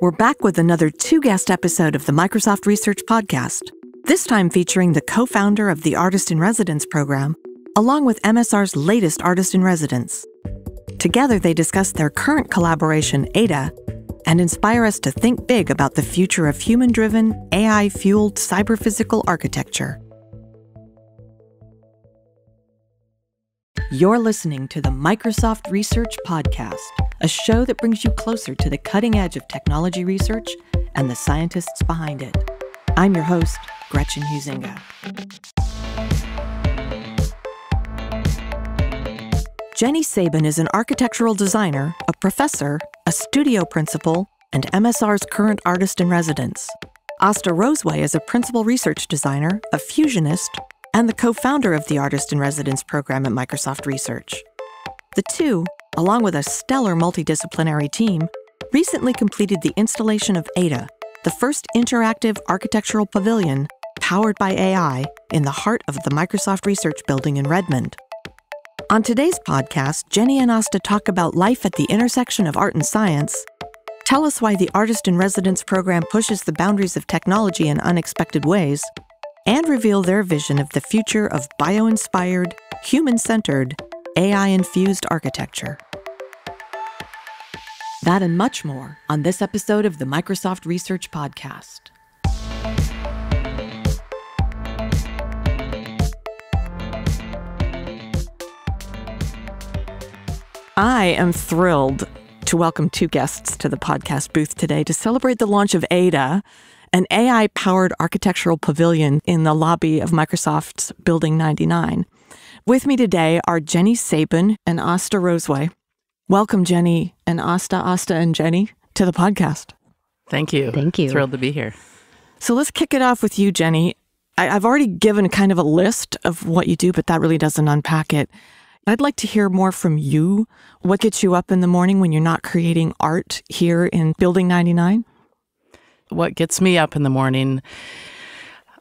We're back with another two-guest episode of the Microsoft Research Podcast, this time featuring the co-founder of the Artist in Residence program, along with MSR's latest Artist in Residence. Together, they discuss their current collaboration, Ada, and inspire us to think big about the future of human-driven, AI-fueled, cyber-physical architecture. You're listening to the Microsoft Research Podcast, a show that brings you closer to the cutting edge of technology research and the scientists behind it. I'm your host, Gretchen Huizinga. Jenny Sabin is an architectural designer, a professor, a studio principal, and MSR's current artist in residence. Asta Roseway is a principal research designer, a fusionist, and the co-founder of the Artist in Residence program at Microsoft Research. The two, along with a stellar multidisciplinary team, recently completed the installation of Ada, the first interactive architectural pavilion powered by AI in the heart of the Microsoft Research building in Redmond. On today's podcast, Jenny and Asta talk about life at the intersection of art and science, tell us why the Artist in Residence program pushes the boundaries of technology in unexpected ways, and reveal their vision of the future of bio-inspired, human-centered, AI-infused architecture. That and much more on this episode of the Microsoft Research Podcast. I am thrilled to welcome two guests to the podcast booth today to celebrate the launch of Ada, an AI-powered architectural pavilion in the lobby of Microsoft's Building 99. With me today are Jenny Sabin and Asta Roseway. Welcome, Jenny and Asta, Asta and Jenny, to the podcast. Thank you. Thank you. Thrilled to be here. So let's kick it off with you, Jenny. I've already given kind of a list of what you do, but that really doesn't unpack it. I'd like to hear more from you. What gets you up in the morning when you're not creating art here in Building 99? What gets me up in the morning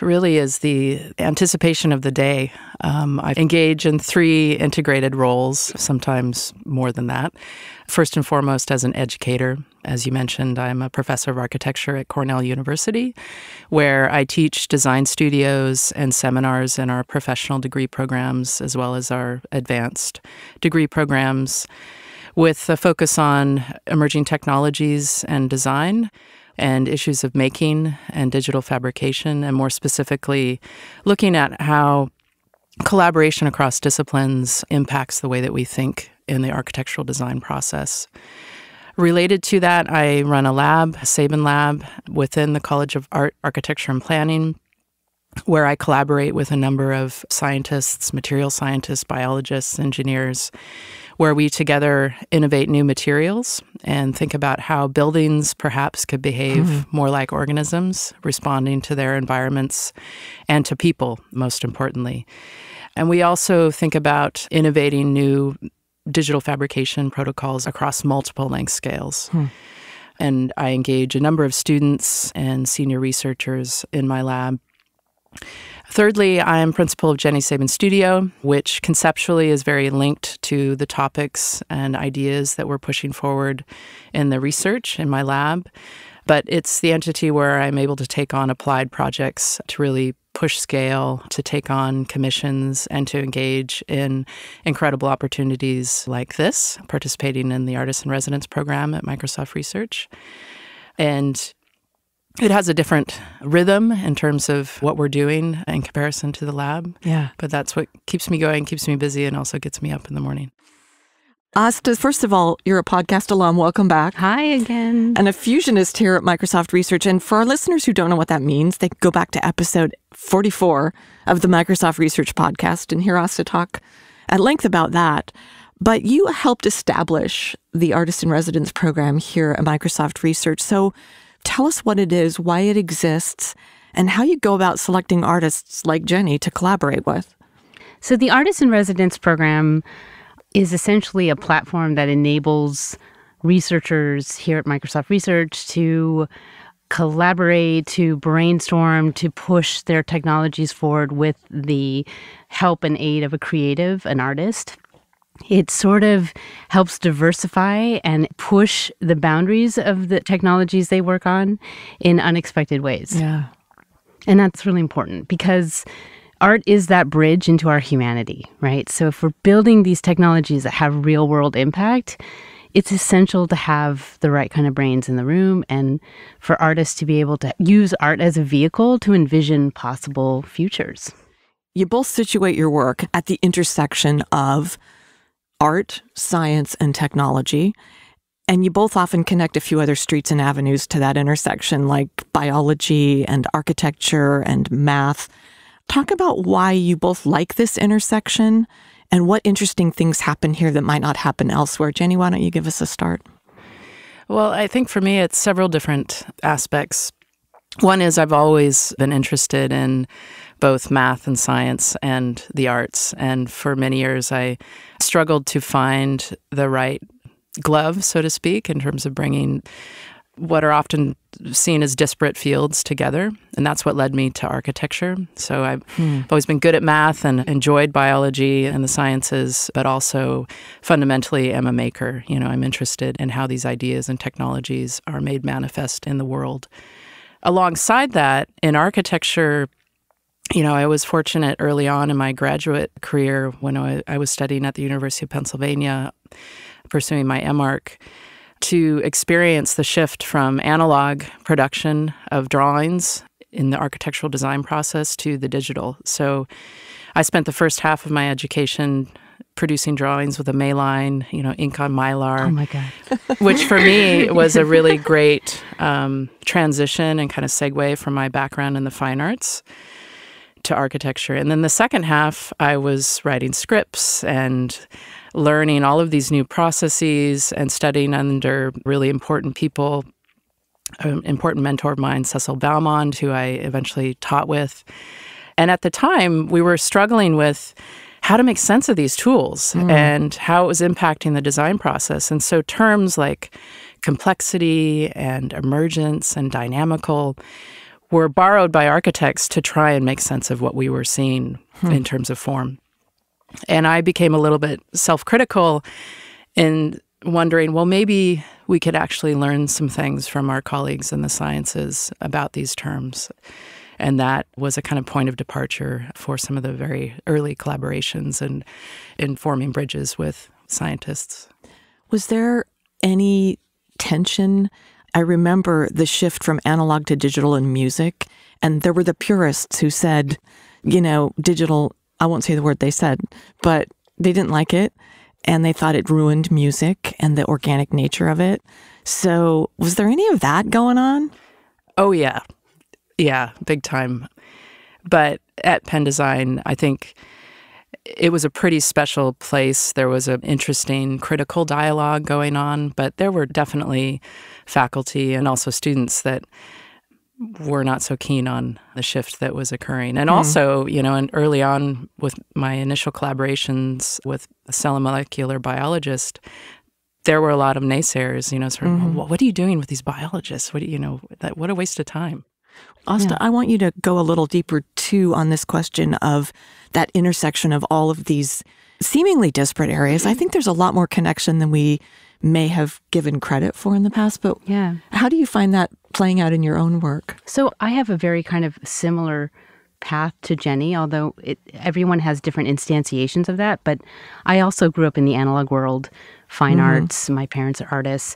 really is the anticipation of the day. I engage in three integrated roles, sometimes more than that. First and foremost, as an educator. As you mentioned, I'm a professor of architecture at Cornell University, where I teach design studios and seminars in our professional degree programs, as well as our advanced degree programs, with a focus on emerging technologies and design, and issues of making and digital fabrication, and more specifically, looking at how collaboration across disciplines impacts the way that we think in the architectural design process. Related to that, I run a lab, a Sabin Lab, within the College of Art, Architecture, and Planning, where I collaborate with a number of scientists, material scientists, biologists, engineers, where we together innovate new materials and think about how buildings perhaps could behave more like organisms, responding to their environments and to people, most importantly. And we also think about innovating new digital fabrication protocols across multiple length scales. And I engage a number of students and senior researchers in my lab. Thirdly, I am principal of Jenny Sabin Studio, which conceptually is very linked to the topics and ideas that we're pushing forward in the research in my lab. But it's the entity where I'm able to take on applied projects, to really push scale, to take on commissions, and to engage in incredible opportunities like this, participating in the Artist in Residence program at Microsoft Research. And it has a different rhythm in terms of what we're doing in comparison to the lab. Yeah. But that's what keeps me going, keeps me busy, and also gets me up in the morning. Asta, first of all, you're a podcast alum. Welcome back. Hi again. And a fusionist here at Microsoft Research. And for our listeners who don't know what that means, they can go back to episode 44 of the Microsoft Research Podcast and hear Asta talk at length about that. But you helped establish the Artist in Residence program here at Microsoft Research. So tell us what it is, why it exists, and how you go about selecting artists like Jenny to collaborate with. So the Artist in Residence program is essentially a platform that enables researchers here at Microsoft Research to collaborate, to brainstorm, to push their technologies forward with the help and aid of an artist. It sort of helps diversify and push the boundaries of the technologies they work on in unexpected ways. Yeah. And that's really important because art is that bridge into our humanity, right? So if we're building these technologies that have real-world impact, it's essential to have the right kind of brains in the room and for artists to be able to use art as a vehicle to envision possible futures. You both situate your work at the intersection of art, science, and technology. And you both often connect a few other streets and avenues to that intersection, like biology and architecture and math. Talk about why you both like this intersection and what interesting things happen here that might not happen elsewhere. Jenny, why don't you give us a start? Well, I think for me, it's several different aspects. One is I've always been interested in both math and science and the arts. And for many years, I struggled to find the right glove, so to speak, in terms of bringing what are often seen as disparate fields together. And that's what led me to architecture. So I've always been good at math and enjoyed biology and the sciences, but also fundamentally am a maker. You know, I'm interested in how these ideas and technologies are made manifest in the world. Alongside that, in architecture, you know, I was fortunate early on in my graduate career when I was studying at the University of Pennsylvania, pursuing my MArch, to experience the shift from analog production of drawings in the architectural design process to the digital. So I spent the first half of my education producing drawings with a Mayline, you know, ink on Mylar. Oh my God. Which for me was a really great transition and kind of segue from my background in the fine arts to architecture. And then the second half, I was writing scripts and learning all of these new processes and studying under really important people, an important mentor of mine, Cecil Balmond, who I eventually taught with. And at the time, we were struggling with how to make sense of these tools and how it was impacting the design process. And so terms like complexity and emergence and dynamical were borrowed by architects to try and make sense of what we were seeing in terms of form. And I became a little bit self-critical in wondering, well, maybe we could actually learn some things from our colleagues in the sciences about these terms. And that was a kind of point of departure for some of the very early collaborations and in forming bridges with scientists. Was there any tension? I remember the shift from analog to digital in music, and there were the purists who said, you know, digital, I won't say the word they said, but they didn't like it, and they thought it ruined music and the organic nature of it. So was there any of that going on? Oh, yeah. Yeah, big time. But at Penn Design, I think it was a pretty special place. There was an interesting critical dialogue going on, but there were definitely faculty and also students that were not so keen on the shift that was occurring. And also, you know, and early on with my initial collaborations with a cell and molecular biologist, there were a lot of naysayers, you know, sort of, well, what are you doing with these biologists? What do you know, that, what a waste of time. Asta, I want you to go a little deeper, too, on this question of that intersection of all of these seemingly disparate areas. I think there's a lot more connection than we may have given credit for in the past, but how do you find that playing out in your own work? So I have a very kind of similar path to Jenny, although everyone has different instantiations of that, but I also grew up in the analog world, fine arts, my parents are artists,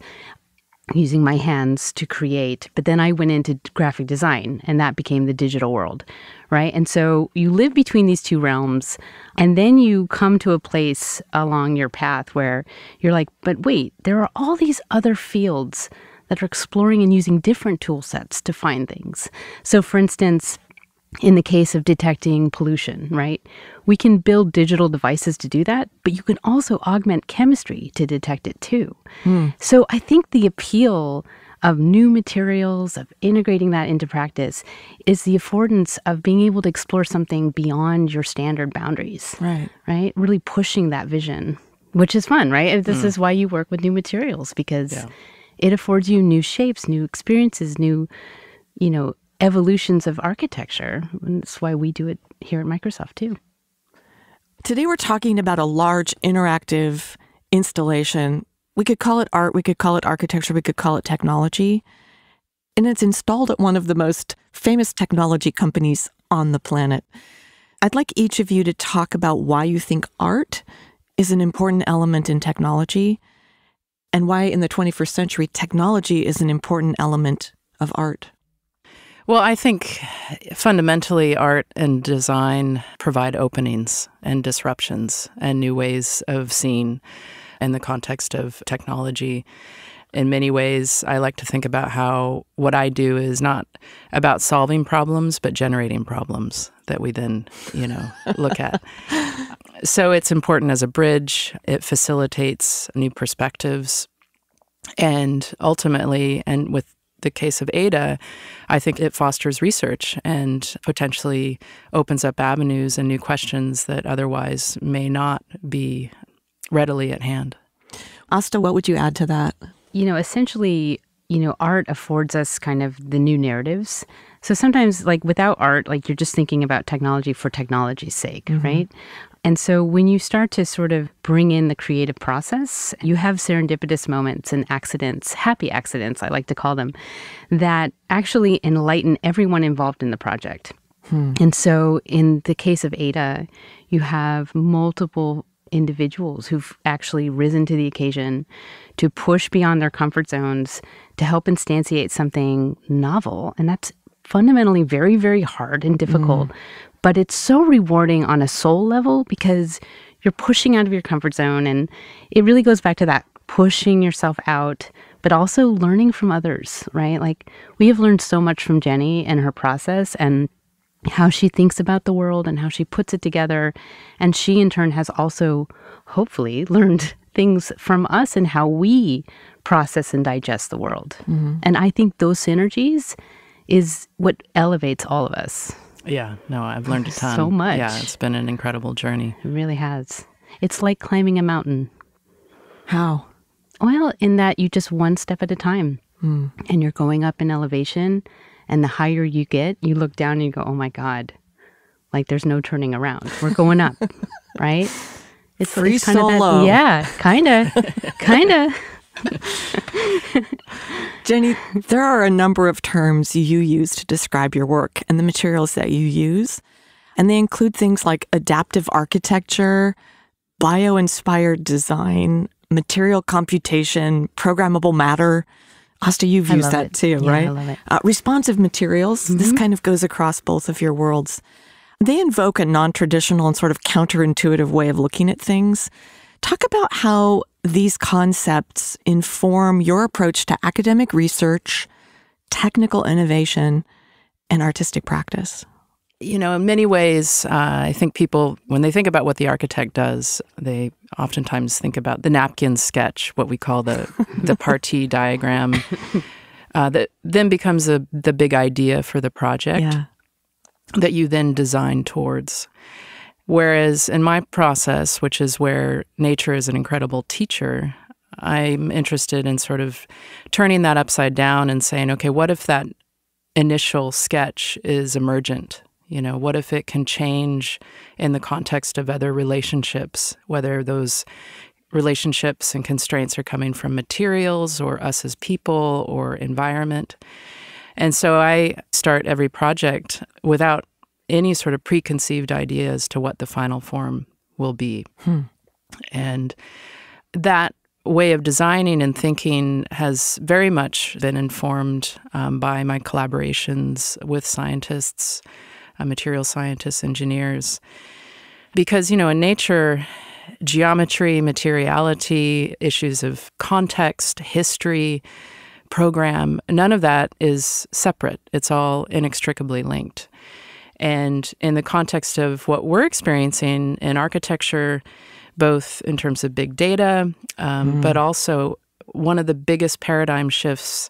using my hands to create, but then I went into graphic design, and that became the digital world, right? And so you live between these two realms, and then you come to a place along your path where you're like, but wait, there are all these other fields that are exploring and using different tool sets to find things. So for instance, in the case of detecting pollution, right? We can build digital devices to do that, but you can also augment chemistry to detect it too. So I think the appeal of new materials, of integrating that into practice, is the affordance of being able to explore something beyond your standard boundaries, right? Really pushing that vision, which is fun, right? This is why you work with new materials, because it affords you new shapes, new experiences, new, you know, evolutions of architecture. And that's why we do it here at Microsoft, too. Today we're talking about a large interactive installation. We could call it art, we could call it architecture, we could call it technology. And it's installed at one of the most famous technology companies on the planet. I'd like each of you to talk about why you think art is an important element in technology and why in the 21st century technology is an important element of art. Well, I think fundamentally art and design provide openings and disruptions and new ways of seeing in the context of technology. In many ways, I like to think about how what I do is not about solving problems, but generating problems that we then, look at. So it's important as a bridge. It facilitates new perspectives. And ultimately, and with the case of Ada, I think it fosters research and potentially opens up avenues and new questions that otherwise may not be readily at hand. Asta, what would you add to that? Essentially, art affords us kind of the new narratives. So sometimes, without art, you're just thinking about technology for technology's sake, mm-hmm. right? And so when you start to sort of bring in the creative process, you have serendipitous moments and accidents, happy accidents, I like to call them, that actually enlighten everyone involved in the project. Hmm. And so in the case of Ada, you have multiple individuals who've actually risen to the occasion to push beyond their comfort zones to help instantiate something novel. And that's fundamentally very, very hard and difficult. Mm. But it's so rewarding on a soul level because you're pushing out of your comfort zone. And it really goes back to that pushing yourself out, but also learning from others, right? We have learned so much from Jenny and her process and how she thinks about the world and how she puts it together. And she, in turn, has also, hopefully, learned things from us and how we process and digest the world. Mm-hmm. And I think those synergies is what elevates all of us. Yeah, no, I've learned a ton. So much. Yeah, it's been an incredible journey. It really has. It's like climbing a mountain. How? Well, in that you just one step at a time. Mm. And you're going up in elevation. And the higher you get, you look down and you go, oh my God, there's no turning around. We're going up, right? It's free solo. Yeah, kind of. Jenny, there are a number of terms you use to describe your work and the materials that you use. And they include things like adaptive architecture, bio-inspired design, material computation, programmable matter. Asta, you've used that too, right? Yeah, I love it. Responsive materials. Mm-hmm. This kind of goes across both of your worlds. They invoke a non-traditional and sort of counterintuitive way of looking at things. Talk about how these concepts inform your approach to academic research, technical innovation, and artistic practice. In many ways, I think people, when they think about what the architect does, they oftentimes think about the napkin sketch, what we call the partie diagram, that then becomes the big idea for the project yeah. that you then design towards. Whereas in my process, which is where nature is an incredible teacher, I'm interested in sort of turning that upside down and saying, okay, what if that initial sketch is emergent? What if it can change in the context of other relationships, whether those relationships and constraints are coming from materials or us as people or environment? And so I start every project without any sort of preconceived idea as to what the final form will be. Hmm. And that way of designing and thinking has very much been informed by my collaborations with scientists, material scientists, engineers, because, in nature, geometry, materiality, issues of context, history, program, none of that is separate. It's all inextricably linked. And in the context of what we're experiencing in architecture, both in terms of big data, but also one of the biggest paradigm shifts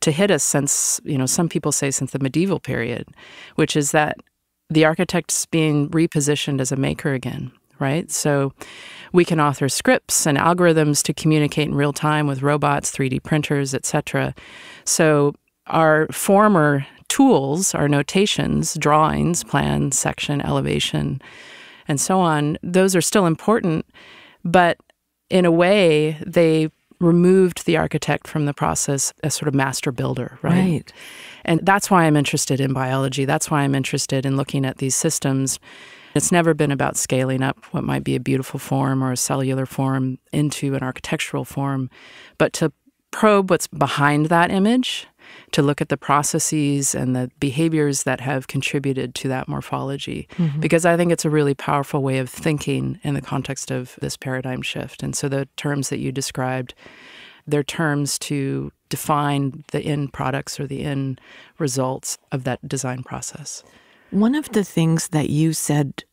to hit us since, some people say since the medieval period, which is that the architect's being repositioned as a maker again, right? So we can author scripts and algorithms to communicate in real time with robots, 3D printers, etc. So our former tools, our notations, drawings, plan, section, elevation, and so on, those are still important, but in a way, they removed the architect from the process as sort of master builder, right? And that's why I'm interested in biology. That's why I'm interested in looking at these systems. It's never been about scaling up what might be a beautiful form or a cellular form into an architectural form, but to probe what's behind that image, to look at the processes and the behaviors that have contributed to that morphology. Mm-hmm. Because I think it's a really powerful way of thinking in the context of this paradigm shift. And so the terms that you described, they're terms to define the end products or the end results of that design process. One of the things that you said,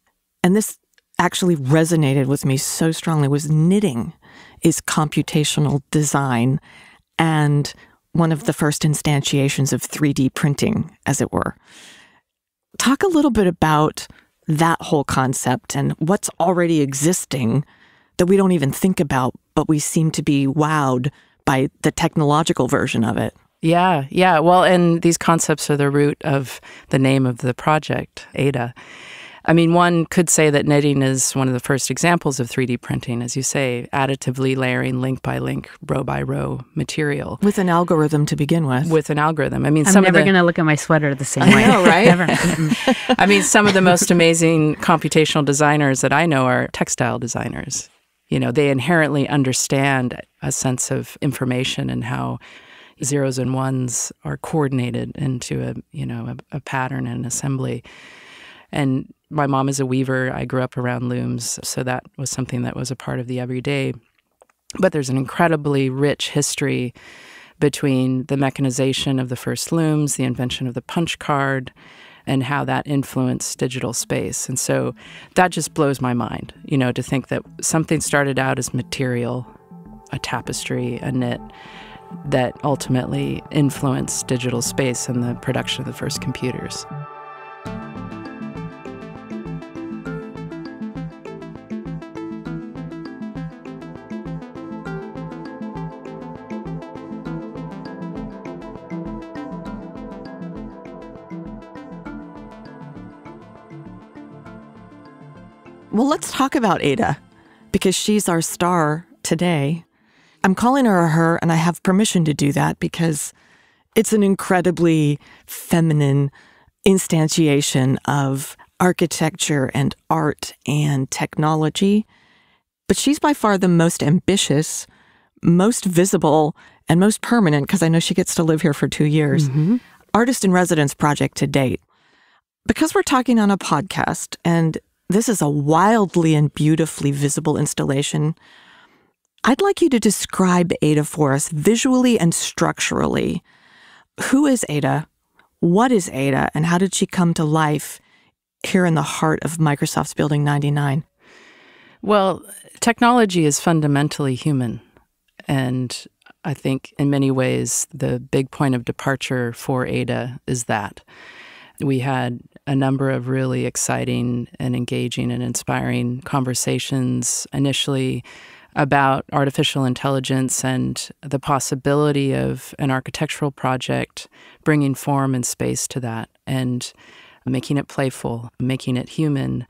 and this actually resonated with me so strongly, was knitting is computational design and one of the first instantiations of 3D printing, as it were. Talk a little bit about that whole concept and what's already existing that we don't even think about, but we seem to be wowed by the technological version of it. Yeah. Well, and these concepts are the root of the name of the project, Ada. I mean, one could say that knitting is one of the first examples of 3D printing, as you say, additively layering link by link, row by row material. With an algorithm to begin with. With an algorithm. I mean, I'm never going to look at my sweater the same way. I know, right? Never. I mean, some of the most amazing computational designers that I know are textile designers. You know, they inherently understand a sense of information and how zeros and ones are coordinated into a, you know, a pattern and assembly. And my mom is a weaver. I grew up around looms, so that was something that was a part of the everyday. But there's an incredibly rich history between the mechanization of the first looms, the invention of the punch card, and how that influenced digital space. And so that just blows my mind, you know, to think that something started out as material, a tapestry, a knit, that ultimately influenced digital space and the production of the first computers. Well, let's talk about Ada, because she's our star today. I'm calling her a her, and I have permission to do that because it's an incredibly feminine instantiation of architecture and art and technology. But she's by far the most ambitious, most visible, and most permanent, because I know she gets to live here for 2 years, mm-hmm. artist-in-residence project to date. Because we're talking on a podcast, and this is a wildly and beautifully visible installation, I'd like you to describe Ada for us visually and structurally. Who is Ada? What is Ada? And how did she come to life here in the heart of Microsoft's Building 99? Well, technology is fundamentally human. And I think in many ways, the big point of departure for Ada is that. We had a number of really exciting and engaging and inspiring conversations initially about artificial intelligence and the possibility of an architectural project bringing form and space to that and making it playful, making it human,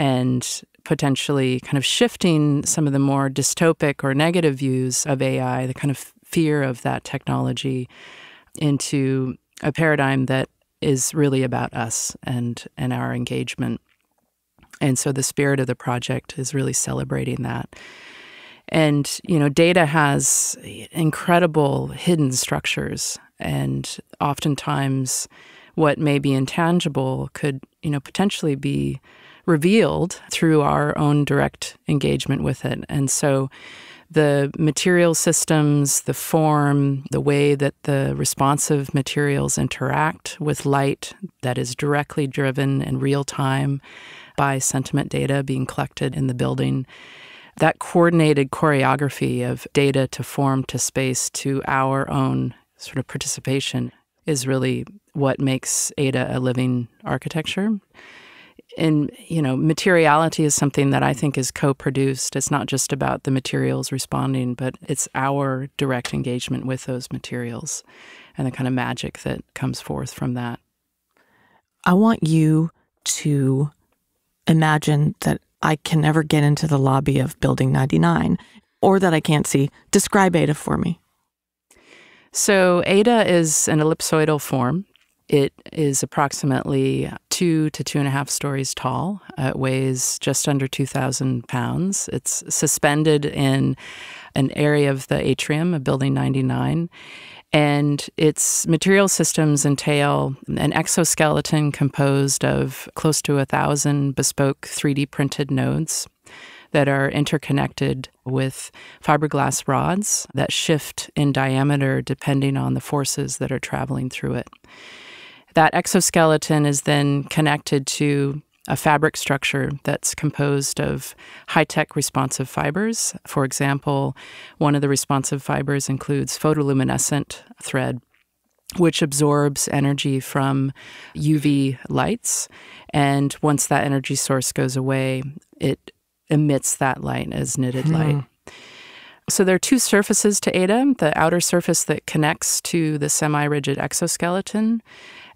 and potentially kind of shifting some of the more dystopic or negative views of AI, the kind of fear of that technology, into a paradigm that is really about us and our engagement. And so the spirit of the project is really celebrating that. And, you know, data has incredible hidden structures, and oftentimes what may be intangible could, you know, potentially be revealed through our own direct engagement with it. And so the material systems, the form, the way that the responsive materials interact with light that is directly driven in real time by sentiment data being collected in the building, that coordinated choreography of data to form to space to our own sort of participation is really what makes Ada a living architecture. And, you know, materiality is something that I think is co-produced. It's not just about the materials responding, but it's our direct engagement with those materials and the kind of magic that comes forth from that. I want you to imagine that I can never get into the lobby of Building 99, or that I can't see. Describe Ada for me. So Ada is an ellipsoidal form. It is approximately 2 to 2.5 stories tall. It weighs just under 2,000 pounds. It's suspended in an area of the atrium of Building 99. And its material systems entail an exoskeleton composed of close to 1,000 bespoke 3D printed nodes that are interconnected with fiberglass rods that shift in diameter depending on the forces that are traveling through it. That exoskeleton is then connected to a fabric structure that's composed of high-tech responsive fibers. For example, one of the responsive fibers includes photoluminescent thread, which absorbs energy from UV lights. And once that energy source goes away, it emits that light as knitted light. So there are two surfaces to Ada, the outer surface that connects to the semi-rigid exoskeleton,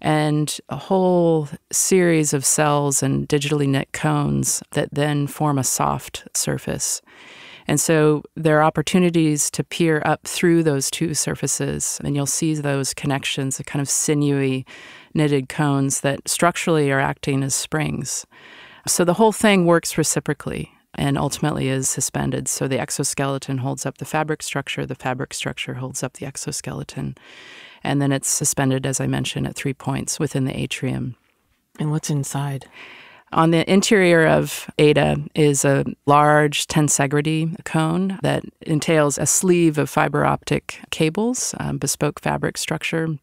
and a whole series of cells and digitally knit cones that then form a soft surface. And so there are opportunities to peer up through those two surfaces, and you'll see those connections, the kind of sinewy knitted cones that structurally are acting as springs. So the whole thing works reciprocally and ultimately is suspended. So the exoskeleton holds up the fabric structure holds up the exoskeleton. And then it's suspended, as I mentioned, at 3 points within the atrium. And what's inside? On the interior of Ada is a large tensegrity cone that entails a sleeve of fiber optic cables, bespoke fabric structure,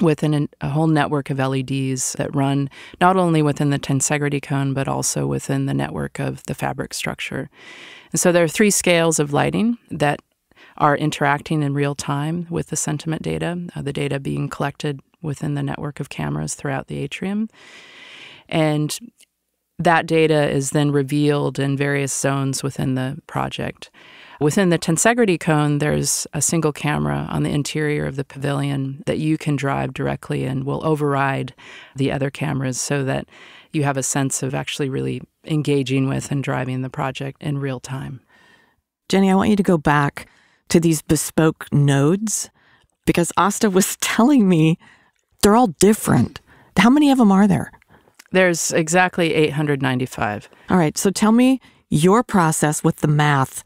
with a whole network of LEDs that run not only within the tensegrity cone, but also within the network of the fabric structure. And so there are 3 scales of lighting that are interacting in real time with the sentiment data, the data being collected within the network of cameras throughout the atrium. And that data is then revealed in various zones within the project. Within the tensegrity cone, there's a single camera on the interior of the pavilion that you can drive directly and will override the other cameras so that you have a sense of actually really engaging with and driving the project in real time. Jenny, I want you to go back to these bespoke nodes, because Asta was telling me they're all different. How many of them are there? There's exactly 895. All right, so tell me your process with the math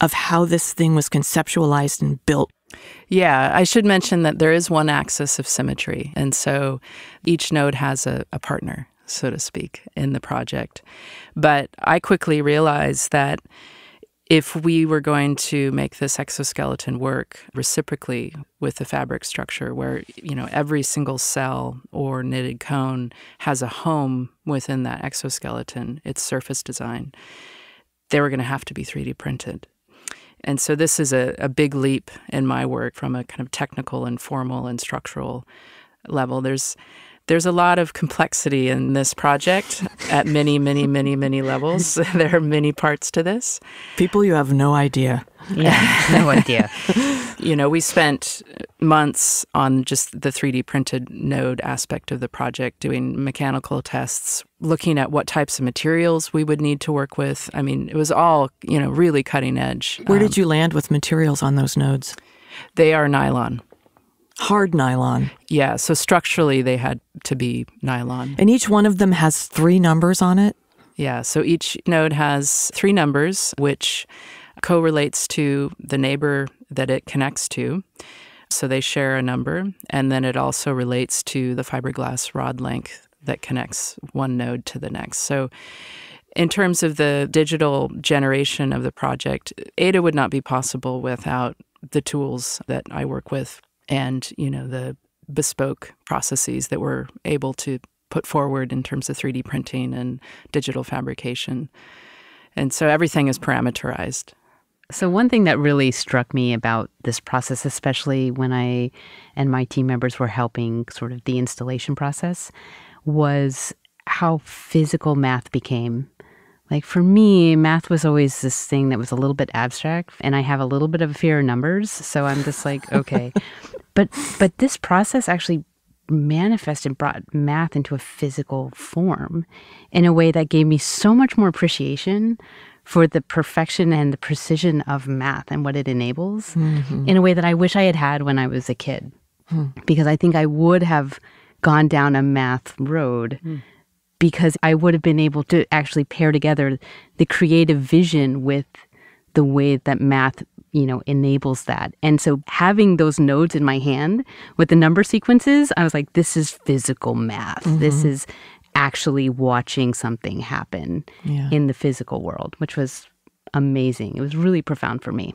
of how this thing was conceptualized and built. Yeah, I should mention that there is one axis of symmetry, and so each node has a partner, so to speak, in the project. But I quickly realized that if we were going to make this exoskeleton work reciprocally with the fabric structure, where every single cell or knitted cone has a home within that exoskeleton, its surface design, they were going to have to be 3D printed. And so this is a big leap in my work from a kind of technical and formal and structural level. There's a lot of complexity in this project at many, many, many, many levels. There are many parts to this. People you have no idea. Yeah, no idea. We spent months on just the 3D printed node aspect of the project, doing mechanical tests, looking at what types of materials we would need to work with. I mean, it was all, really cutting edge. Where did you land with materials on those nodes? They are nylon. Hard nylon. Yeah, so structurally they had to be nylon. And each one of them has 3 numbers on it? Yeah, so each node has 3 numbers, which correlates to the neighbor that it connects to. So they share a number, and then it also relates to the fiberglass rod length that connects one node to the next. So in terms of the digital generation of the project, Ada would not be possible without the tools that I work with, and the bespoke processes that we're able to put forward in terms of 3D printing and digital fabrication. And so everything is parameterized. So one thing that really struck me about this process, especially when I and my team members were helping sort of the installation process, was how physical math became. Like for me, math was always this thing that was a little bit abstract, and I have a little bit of a fear of numbers, so I'm just like, okay. But this process actually manifested and brought math into a physical form in a way that gave me so much more appreciation for the perfection and the precision of math and what it enables in a way that I wish I had had when I was a kid. Because I think I would have gone down a math road because I would have been able to actually pair together the creative vision with the way that math, you know, enables that. And so having those nodes in my hand with the number sequences, I was like, this is physical math. This is actually watching something happen in the physical world, which was amazing. It was really profound for me.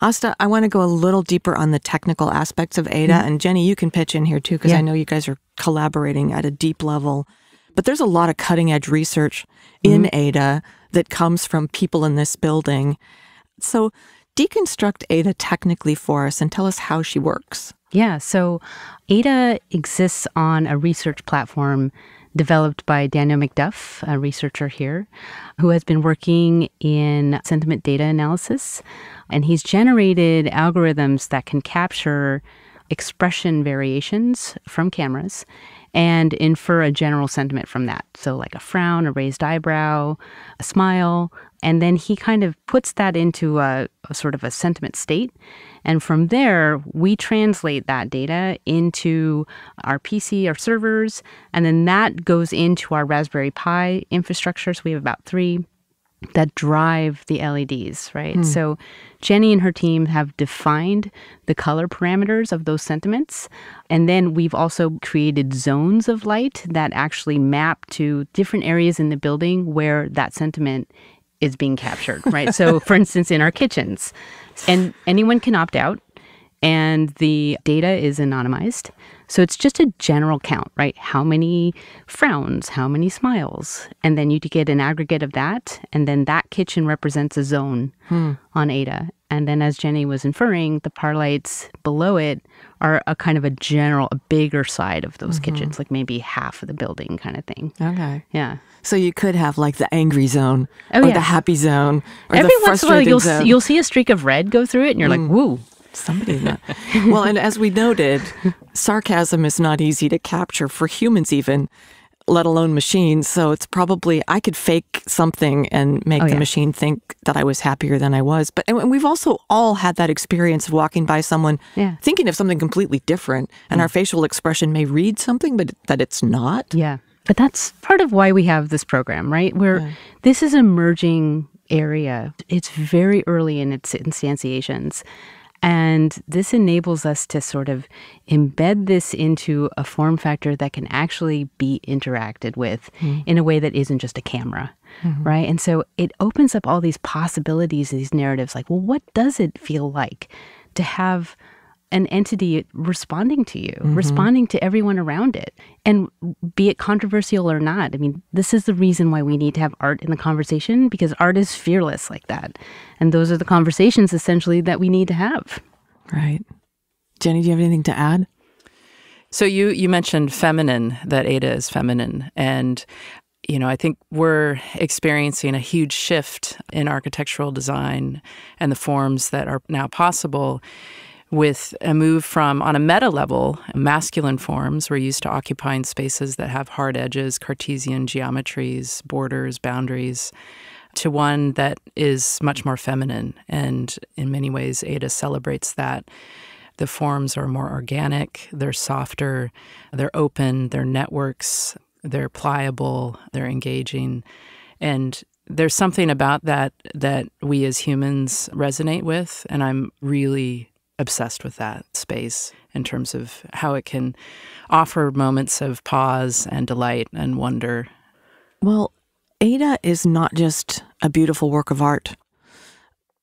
Asta, I want to go a little deeper on the technical aspects of Ada. And Jenny, you can pitch in here too, because I know you guys are collaborating at a deep level. But there's a lot of cutting edge research in Ada that comes from people in this building. So deconstruct Ada technically for us and tell us how she works. Yeah, so Ada exists on a research platform developed by Daniel McDuff, a researcher here, who has been working in sentiment data analysis. And he's generated algorithms that can capture expression variations from cameras and infer a general sentiment from that. So like a frown, a raised eyebrow, a smile. And then he kind of puts that into a sort of a sentiment state. And from there, we translate that data into our PC, our servers, and then that goes into our Raspberry Pi infrastructure. So we have about 3 that drive the LEDs, right? So Jenny and her team have defined the color parameters of those sentiments. And then we've also created zones of light that actually map to different areas in the building where that sentiment is being captured, right? So for instance, in our kitchens, and anyone can opt out and the data is anonymized. So it's just a general count, right? How many frowns, how many smiles, and then you get an aggregate of that. And then that kitchen represents a zone on Ada. And then as Jenny was inferring, the lights below it are a kind of a general, a bigger side of those kitchens, like maybe half of the building kind of thing. Okay. Yeah. So you could have like the angry zone or the happy zone or every the frustrated zone. Every once in a while you'll see a streak of red go through it and you're like, woo. Somebody not. Well, and as we noted, sarcasm is not easy to capture for humans even, let alone machines. So it's probably, I could fake something and make the machine think that I was happier than I was. But and we've also all had that experience of walking by someone thinking of something completely different. And our facial expression may read something, but that it's not. Yeah. But that's part of why we have this program, right? Where this is emerging area. It's very early in its instantiations. And this enables us to sort of embed this into a form factor that can actually be interacted with in a way that isn't just a camera, right? And so it opens up all these possibilities, these narratives, like, well, what does it feel like to have an entity responding to you, responding to everyone around it? And be it controversial or not, I mean, this is the reason why we need to have art in the conversation, because art is fearless like that. And those are the conversations essentially that we need to have. Right. Jenny, do you have anything to add? So you mentioned feminine, that Ada is feminine. And, you know, I think we're experiencing a huge shift in architectural design and the forms that are now possible, with a move from, on a meta level, masculine forms. We're used to occupying spaces that have hard edges, Cartesian geometries, borders, boundaries, to one that is much more feminine. And in many ways, Ada celebrates that. The forms are more organic, they're softer, they're open, they're networks, they're pliable, they're engaging. And there's something about that that we as humans resonate with, and I'm really obsessed with that space in terms of how it can offer moments of pause and delight and wonder. Well, Ada is not just a beautiful work of art.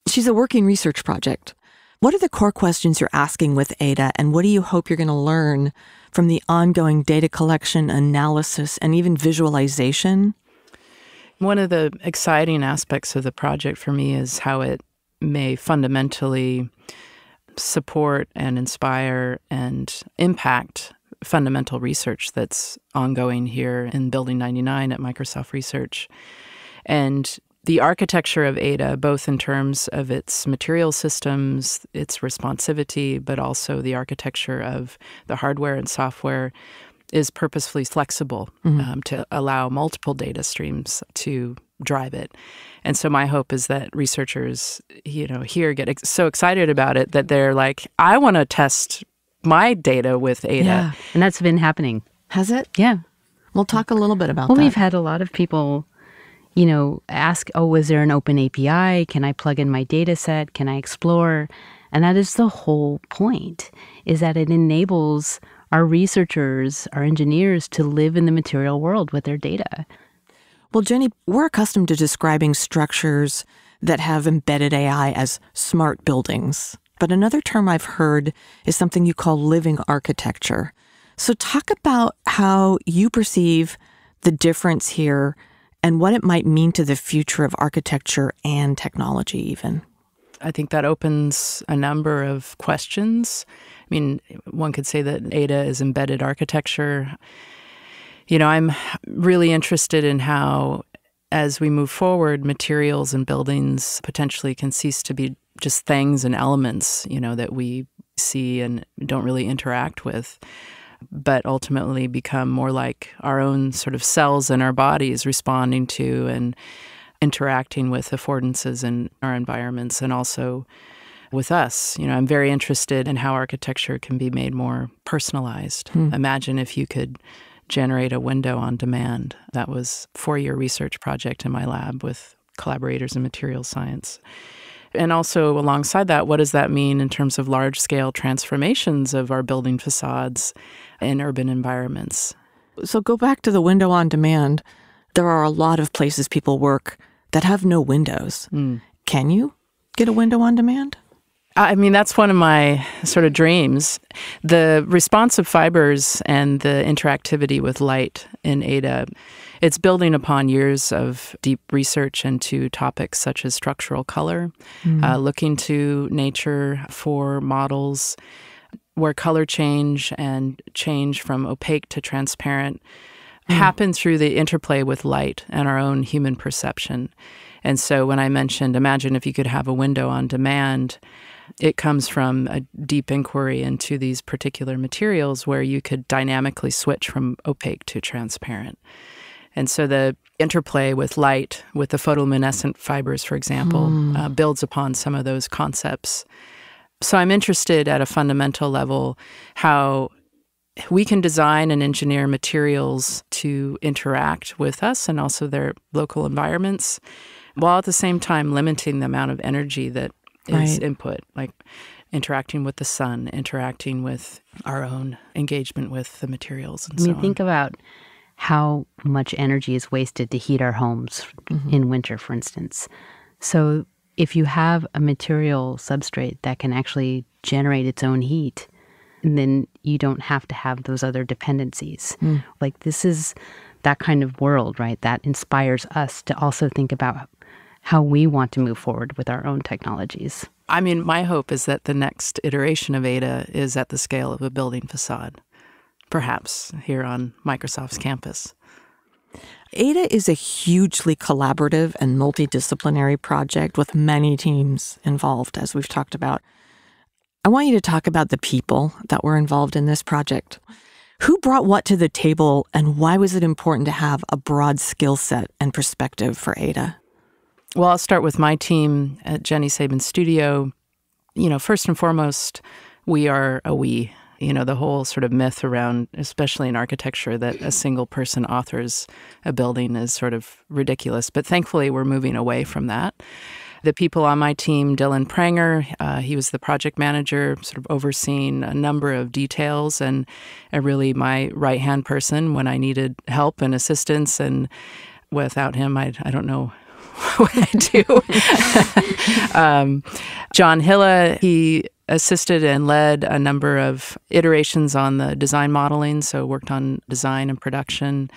She's a working research project. What are the core questions you're asking with Ada, and what do you hope you're going to learn from the ongoing data collection, analysis, and even visualization? One of the exciting aspects of the project for me is how it may fundamentally support and inspire and impact fundamental research that's ongoing here in Building 99 at Microsoft Research. And The architecture of Ada, both in terms of its material systems, its responsivity, but also the architecture of the hardware and software, is purposefully flexible to allow multiple data streams to drive it. And so my hope is that researchers, you know, here get so excited about it that they're like, I want to test my data with Ada. Yeah. And that's been happening. Has it? Yeah. We'll talk a little bit about that. Well, we've had a lot of people, you know, ask, oh, was there an open API? Can I plug in my data set? Can I explore? And that is the whole point, is that it enables our researchers, our engineers, to live in the material world with their data. Well, Jenny, we're accustomed to describing structures that have embedded AI as smart buildings. But another term I've heard is something you call living architecture. So talk about how you perceive the difference here and what it might mean to the future of architecture and technology even. I think that opens a number of questions. I mean, one could say that Ada is embedded architecture. You know, I'm really interested in how, as we move forward, materials and buildings potentially can cease to be just things and elements, you know, that we see and don't really interact with, but ultimately become more like our own sort of cells in our bodies responding to and interacting with affordances in our environments and also with us. You know, I'm very interested in how architecture can be made more personalized. Imagine if you could generate a window on demand. That was a 4-year research project in my lab with collaborators in material science. And also alongside that, what does that mean in terms of large-scale transformations of our building facades in urban environments? So go back to the window on demand. There are a lot of places people work that have no windows. Can you get a window on demand? I mean, that's one of my sort of dreams. The responsive fibers and the interactivity with light in Ada, it's building upon years of deep research into topics such as structural color, looking to nature for models where color change and change from opaque to transparent happen through the interplay with light and our own human perception. And so when I mentioned, imagine if you could have a window on demand, it comes from a deep inquiry into these particular materials where you could dynamically switch from opaque to transparent. And so the interplay with light, with the photoluminescent fibers, for example, builds upon some of those concepts. So I'm interested at a fundamental level how we can design and engineer materials to interact with us and also their local environments, while at the same time limiting the amount of energy that is input, like interacting with the sun, interacting with our own engagement with the materials and so on. I mean, think about how much energy is wasted to heat our homes in winter, for instance. So if you have a material substrate that can actually generate its own heat, then you don't have to have those other dependencies. Like, this is that kind of world, right? That inspires us to also think about how we want to move forward with our own technologies. I mean, my hope is that the next iteration of Ada is at the scale of a building facade, perhaps here on Microsoft's campus. Ada is a hugely collaborative and multidisciplinary project with many teams involved, as we've talked about. I want you to talk about the people that were involved in this project. Who brought what to the table, and why was it important to have a broad skill set and perspective for Ada? Well, I'll start with my team at Jenny Sabin Studio. You know, first and foremost, we are a we. You know, the whole sort of myth around, especially in architecture, that a single person authors a building is sort of ridiculous. But thankfully, we're moving away from that. The people on my team, Dylan Pranger, he was the project manager, sort of overseeing a number of details and really my right-hand person when I needed help and assistance. And without him, I don't know what I do. John Hilla, he assisted and led a number of iterations on the design modeling, so worked on design and production.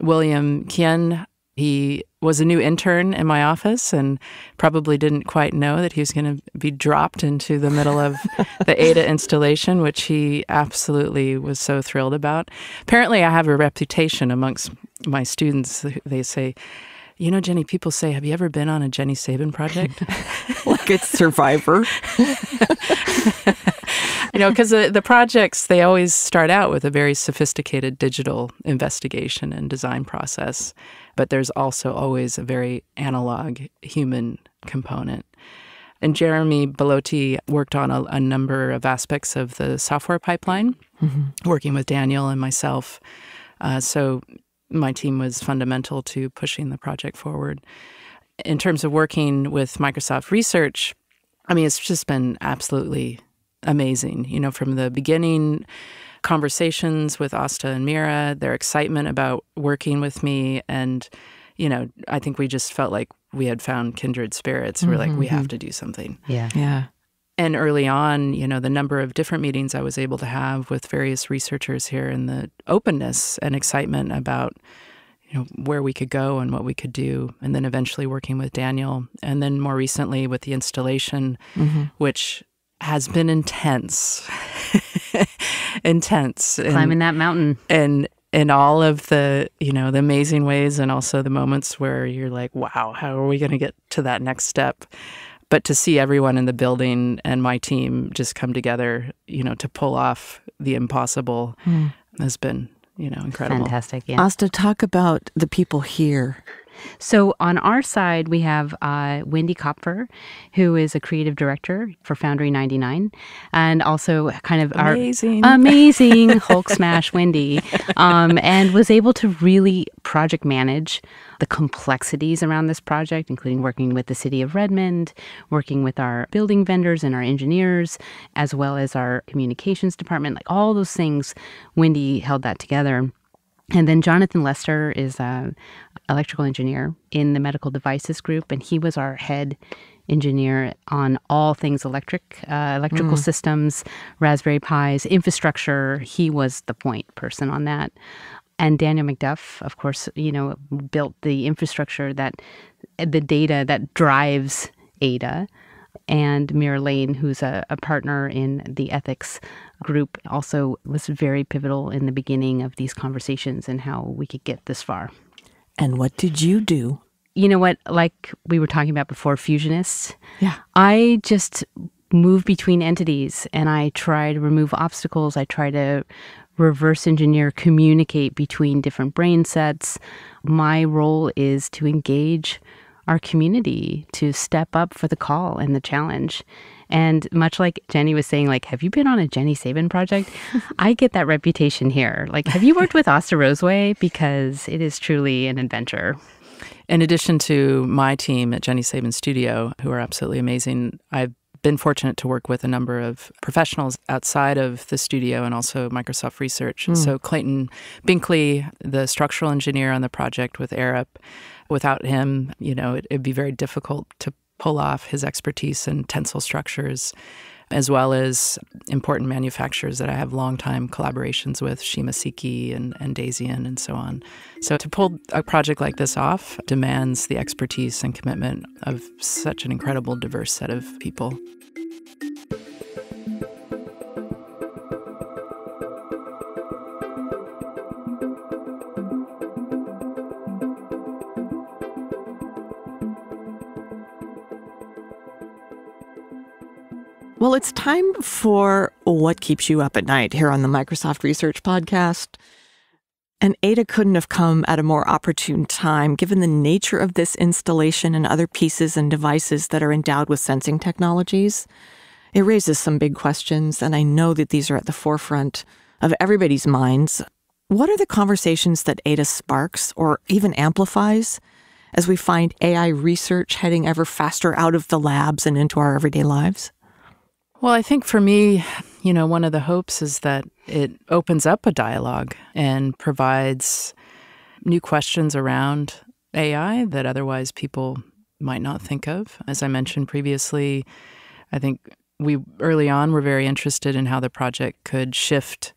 William Kien, he was a new intern in my office and probably didn't quite know that he was going to be dropped into the middle of the Ada installation, which he absolutely was so thrilled about. Apparently, I have a reputation amongst my students. They say, You know, Jenny, people say, have you ever been on a Jenny Sabin project? Like it's Survivor. You know, because the projects, they always start out with a very sophisticated digital investigation and design process, but there's also always a very analog human component. And Jeremy Belotti worked on a number of aspects of the software pipeline, working with Daniel and myself. So my team was fundamental to pushing the project forward. In terms of working with Microsoft Research, I mean, it's just been absolutely amazing, you know, from the beginning conversations with Asta and Mira, their excitement about working with me. And, you know, I think we just felt like we had found kindred spirits. We're like, we have to do something. Yeah. Yeah. And early on, you know, the number of different meetings I was able to have with various researchers here and the openness and excitement about, you know, where we could go and what we could do. And then eventually working with Daniel. And then more recently with the installation, which has been intense, intense. Climbing that mountain. And all of the, you know, the amazing ways and also the moments where you're like, wow, how are we going to get to that next step? But to see everyone in the building and my team just come together, you know, to pull off the impossible has been, you know, incredible. Fantastic, yeah. Asta, talk about the people here. So on our side, we have Wendy Kopfer, who is a creative director for Foundry 99, and also kind of our amazing Hulk smash Wendy, and was able to really project manage the complexities around this project, including working with the city of Redmond, working with our building vendors and our engineers, as well as our communications department, like all those things, Wendy held that together. And then Jonathan Lester is an electrical engineer in the medical devices group, and he was our head engineer on all things electric, electrical systems, Raspberry Pis, infrastructure. He was the point person on that. And Daniel McDuff, of course, you know, built the infrastructure that the data that drives Ada. And Mira Lane, who's a partner in the ethics group, also was very pivotal in the beginning of these conversations and how we could get this far. And what did you do? You know what, like we were talking about before, fusionists. Yeah. I just moved between entities and I try to remove obstacles. I try to reverse engineer, communicate between different brain sets. My role is to engage our community, to step up for the call and the challenge. And much like Jenny was saying, like, have you been on a Jenny Sabin project? I get that reputation here. Like, have you worked with Asta Roseway? Because it is truly an adventure. In addition to my team at Jenny Sabin Studio, who are absolutely amazing, I've been fortunate to work with a number of professionals outside of the studio and also Microsoft Research. So Clayton Binkley, the structural engineer on the project with Arup, without him, you know, it'd be very difficult to pull off his expertise in tensile structures, as well as important manufacturers that I have long-time collaborations with, Shima Siki and Daisian and so on. So to pull a project like this off demands the expertise and commitment of such an incredible, diverse set of people. Well, it's time for What Keeps You Up at Night here on the Microsoft Research Podcast. And Ada couldn't have come at a more opportune time, given the nature of this installation and other pieces and devices that are endowed with sensing technologies. It raises some big questions, and I know that these are at the forefront of everybody's minds. What are the conversations that Ada sparks or even amplifies as we find AI research heading ever faster out of the labs and into our everyday lives? Well, I think for me, you know, one of the hopes is that it opens up a dialogue and provides new questions around AI that otherwise people might not think of. As I mentioned previously, I think we early on were very interested in how the project could shift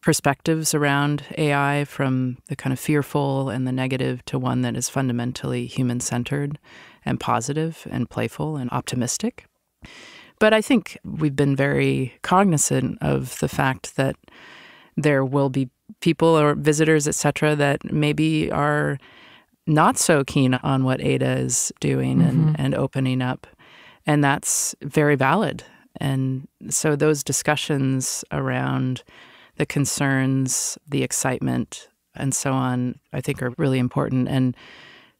perspectives around AI from the kind of fearful and the negative to one that is fundamentally human-centered and positive and playful and optimistic. But I think we've been very cognizant of the fact that there will be people or visitors, et cetera, that maybe are not so keen on what Ada is doing and opening up. And that's very valid. And so those discussions around the concerns, the excitement, and so on, I think are really important and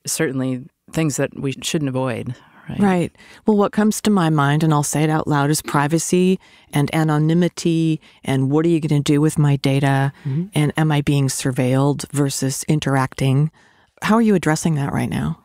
certainly things that we shouldn't avoid. Right. Right. Well, what comes to my mind, and I'll say it out loud, is privacy and anonymity and what are you going to do with my data and am I being surveilled versus interacting? How are you addressing that right now?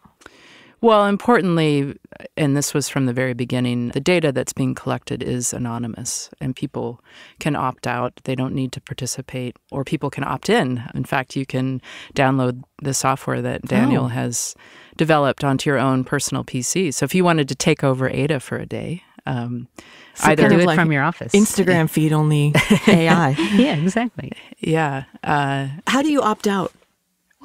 Well, importantly, and this was from the very beginning, the data that's being collected is anonymous and people can opt out. They don't need to participate, or people can opt in. In fact, you can download the software that Daniel has developed onto your own personal PC. So if you wanted to take over Ada for a day, so either do it like from your office. Instagram feed only AI. Yeah, exactly. Yeah. How do you opt out?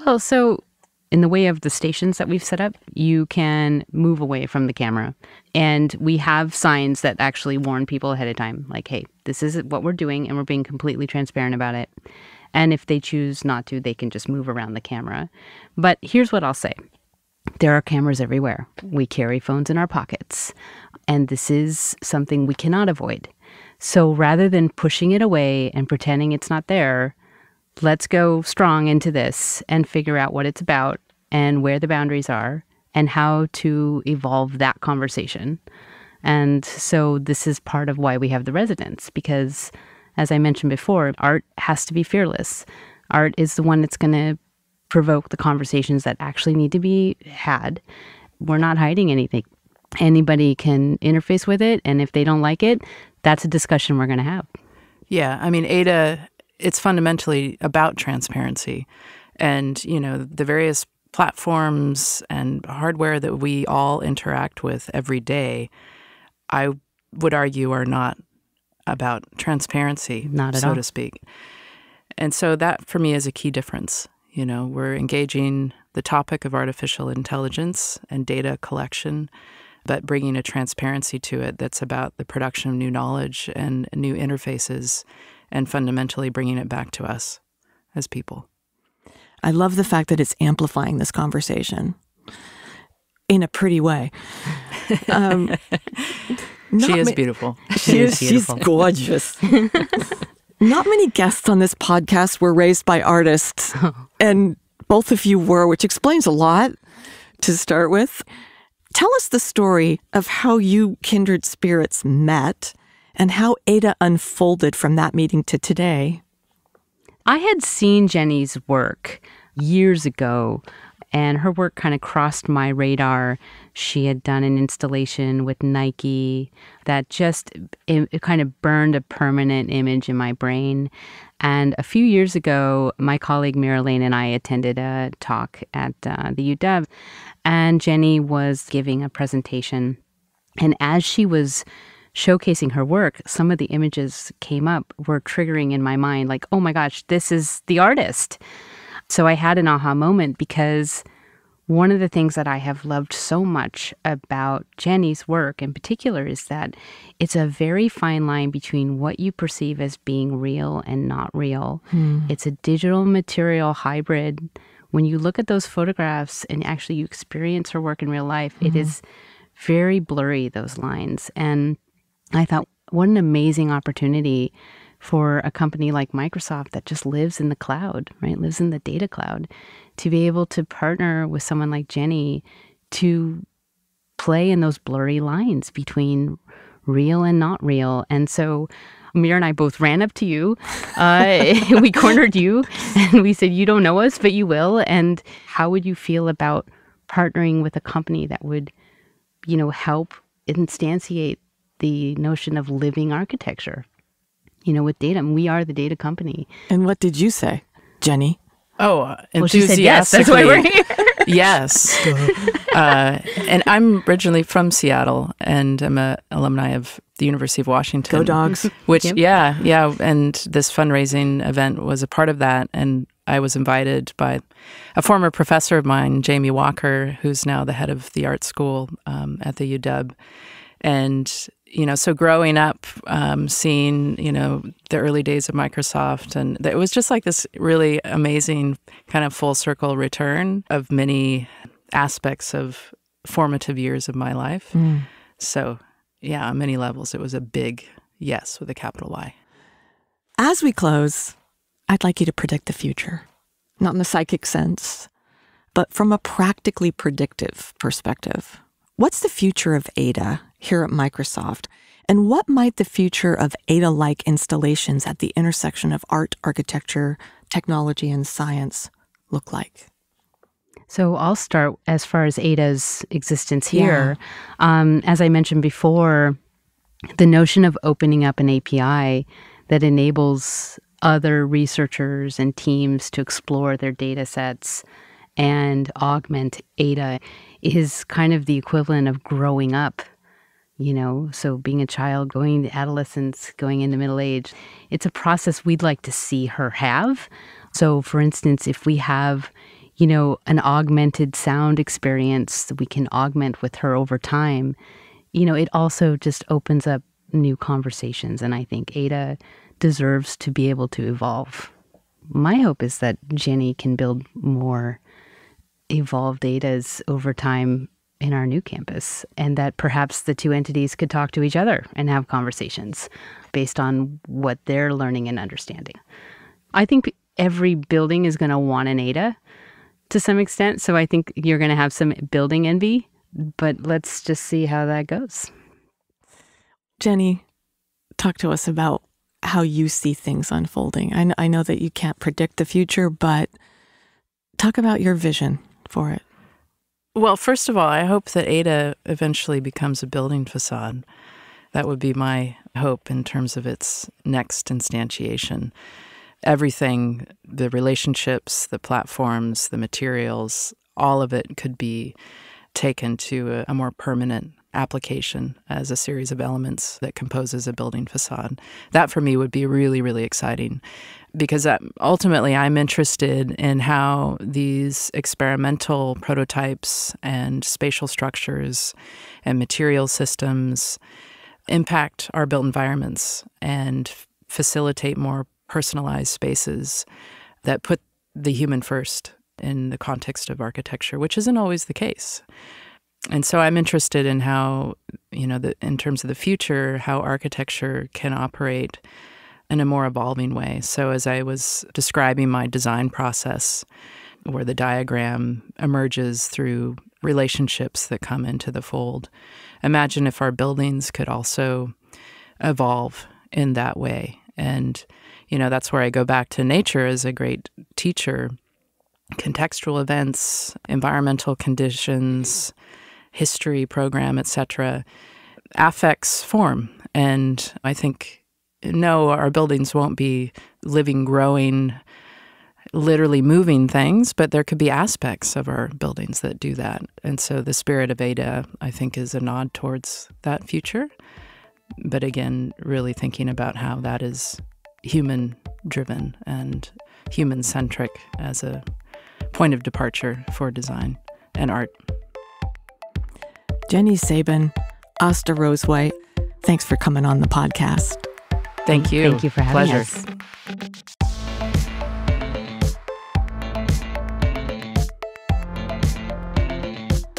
Well, so in the way of the stations that we've set up, you can move away from the camera. And we have signs that actually warn people ahead of time, like, hey, this is what we're doing and we're being completely transparent about it. And if they choose not to, they can just move around the camera. But here's what I'll say. There are cameras everywhere. We carry phones in our pockets. And this is something we cannot avoid. So rather than pushing it away and pretending it's not there, let's go strong into this and figure out what it's about and where the boundaries are and how to evolve that conversation. And so this is part of why we have the residents, because as I mentioned before, art has to be fearless. Art is the one that's going to provoke the conversations that actually need to be had. We're not hiding anything. Anybody can interface with it. And if they don't like it, that's a discussion we're going to have. Yeah. I mean, Ada, it's fundamentally about transparency. And, you know, the various platforms and hardware that we all interact with every day, I would argue, are not about transparency, not at all, so to speak. And so that, for me, is a key difference. You know, we're engaging the topic of artificial intelligence and data collection, but bringing a transparency to it that's about the production of new knowledge and new interfaces and fundamentally bringing it back to us as people. I love the fact that it's amplifying this conversation in a pretty way. She is beautiful. She is beautiful. She's gorgeous. Not many guests on this podcast were raised by artists, and both of you were, which explains a lot to start with. Tell us the story of how you kindred spirits met and how Ada unfolded from that meeting to today. I had seen Jenny's work years ago, and her work kind of crossed my radar. She had done an installation with Nike that just it kind of burned a permanent image in my brain. And a few years ago, my colleague Mira Lane and I attended a talk at the UW, and Jenny was giving a presentation. And as she was showcasing her work, some of the images came up were triggering in my mind, like, oh my gosh, this is the artist. So I had an aha moment, because one of the things that I have loved so much about Jenny's work in particular is that it's a very fine line between what you perceive as being real and not real. It's a digital material hybrid. When you look at those photographs and actually you experience her work in real life, it is very blurry, those lines. And I thought, what an amazing opportunity for a company like Microsoft that just lives in the cloud, right? Lives in the data cloud, to be able to partner with someone like Jenny to play in those blurry lines between real and not real. And so Mira and I both ran up to you. We cornered you and we said, you don't know us, but you will. And how would you feel about partnering with a company that would, you know, help instantiate the notion of living architecture, you know, with data? And we are the data company. And what did you say, Jenny? Oh, enthusiastically. Well, she said yes, that's why we're here. Yes. And I'm originally from Seattle, and I'm an alumni of the University of Washington. Go Dogs. Which, yeah. And this fundraising event was a part of that. And I was invited by a former professor of mine, Jamie Walker, who's now the head of the art school at the UW. And you know, so growing up, seeing, you know, the early days of Microsoft, and it was just like this really amazing kind of full circle return of many aspects of formative years of my life. Mm. So, yeah, on many levels, it was a big yes with a capital Y. As we close, I'd like you to predict the future, not in the psychic sense, but from a practically predictive perspective. What's the future of Ada here at Microsoft, and what might the future of Ada-like installations at the intersection of art, architecture, technology, and science look like? So I'll start as far as Ada's existence here. Yeah. As I mentioned before, the notion of opening up an API that enables other researchers and teams to explore their data sets and augment Ada is kind of the equivalent of growing up, you know, so being a child, going to adolescence, going into middle age. It's a process we'd like to see her have. So, for instance, if we have, you know, an augmented sound experience that we can augment with her over time, you know, it also just opens up new conversations. And I think Ada deserves to be able to evolve. My hope is that Jenny can build more evolved Adas over time in our new campus, and that perhaps the two entities could talk to each other and have conversations based on what they're learning and understanding. I think every building is going to want an Ada to some extent, so I think you're going to have some building envy, but let's just see how that goes. Jenny, talk to us about how you see things unfolding. I know that you can't predict the future, but talk about your vision for it. Well, first of all, I hope that Ada eventually becomes a building facade. That would be my hope in terms of its next instantiation. Everything, the relationships, the platforms, the materials, all of it could be taken to a more permanent application as a series of elements that composes a building facade. That for me would be really, really exciting, because ultimately I'm interested in how these experimental prototypes and spatial structures and material systems impact our built environments and facilitate more personalized spaces that put the human first in the context of architecture, which isn't always the case. And so I'm interested in how, you know, in terms of the future, how architecture can operate in a more evolving way. So as I was describing my design process, where the diagram emerges through relationships that come into the fold, imagine if our buildings could also evolve in that way. And, you know, that's where I go back to nature as a great teacher. Contextual events, environmental conditions, history, program, etc. Affects form. And I think, no, our buildings won't be living, growing, literally moving things, but there could be aspects of our buildings that do that. And so the spirit of Ada, I think, is a nod towards that future. But again, really thinking about how that is human-driven and human-centric as a point of departure for design and art. Jenny Sabin, Asta Roseway, thanks for coming on the podcast. Thank you. Thank you for having us. Pleasure.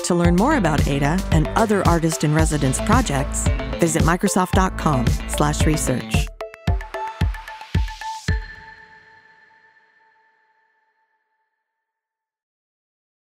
To learn more about Ada and other artist-in-residence projects, visit Microsoft.com/research.